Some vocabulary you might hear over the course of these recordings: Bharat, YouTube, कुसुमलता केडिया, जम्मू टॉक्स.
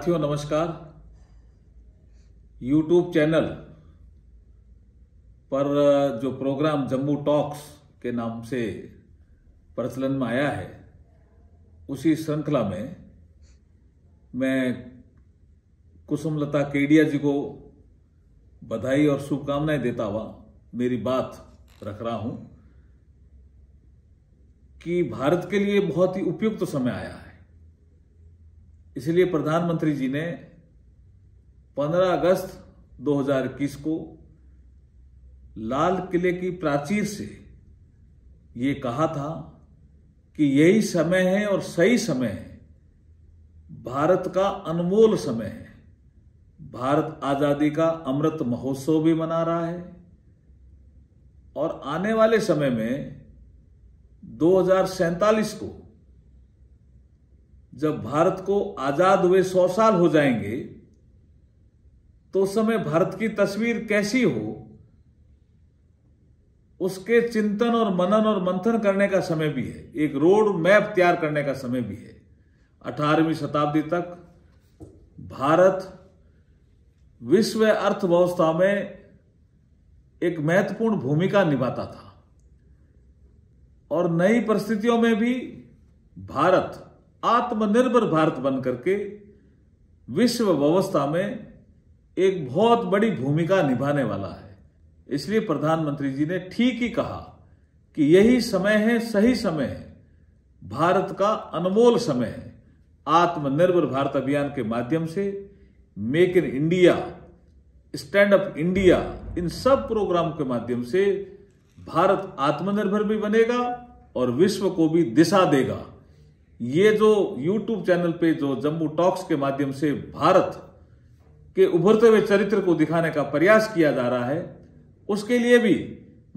साथियों नमस्कार। YouTube channel पर जो प्रोग्राम जम्मू टॉक्स के नाम से प्रचलन में आया है, उसी श्रृंखला में मैं कुसुमलता केडिया जी को बधाई और शुभकामनाएं देता हुआ मेरी बात रख रहा हूं कि भारत के लिए बहुत ही उपयुक्त समय आया है। इसलिए प्रधानमंत्री जी ने 15 अगस्त 2021 को लाल किले की प्राचीर से ये कहा था कि यही समय है और सही समय है, भारत का अनमोल समय है। भारत आजादी का अमृत महोत्सव भी मना रहा है और आने वाले समय में 2047 को, जब भारत को आजाद हुए 100 साल हो जाएंगे, तो उस समय भारत की तस्वीर कैसी हो, उसके चिंतन और मनन और मंथन करने का समय भी है। एक रोड मैप तैयार करने का समय भी है। 18वीं शताब्दी तक भारत विश्व अर्थव्यवस्था में एक महत्वपूर्ण भूमिका निभाता था और नई परिस्थितियों में भी भारत आत्मनिर्भर भारत बन करके विश्व व्यवस्था में एक बहुत बड़ी भूमिका निभाने वाला है। इसलिए प्रधानमंत्री जी ने ठीक ही कहा कि यही समय है, सही समय है, भारत का अनमोल समय है। आत्मनिर्भर भारत अभियान के माध्यम से make in India, stand up India, इन सब प्रोग्राम के माध्यम से भारत आत्मनिर्भर भी बनेगा और विश्व को भी दिशा देगा। ये जो YouTube चैनल पे जो जम्मू टॉक्स के माध्यम से भारत के उभरते हुए चरित्र को दिखाने का प्रयास किया जा रहा है, उसके लिए भी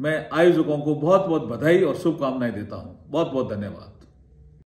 मैं आयोजकों को बहुत बहुत बधाई और शुभकामनाएं देता हूं। बहुत बहुत धन्यवाद।